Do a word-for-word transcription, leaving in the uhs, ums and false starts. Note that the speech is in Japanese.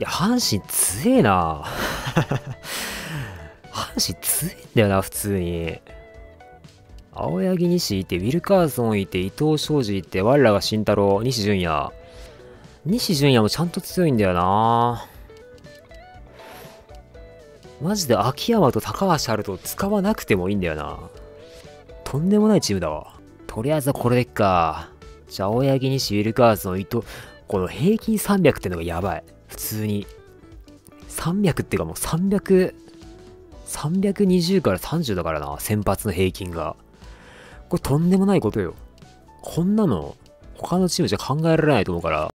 いや、阪神強えな。阪神強えんだよな、普通に。青柳、西いて、ウィルカーソンいて、伊藤昌司いて、我らが慎太郎、西純也。西純也もちゃんと強いんだよな。マジで秋山と高橋あると使わなくてもいいんだよな。とんでもないチームだわ。とりあえずはこれでっか。じゃあ、青柳、西、ウィルカーソン、伊藤、この平均さんびゃくってのがやばい。普通に。さんびゃくっていうかもうさんびゃく、さんびゃくにじゅうからさんじゅうだからな、先発の平均が。これとんでもないことよ。こんなの、他のチームじゃ考えられないと思うから。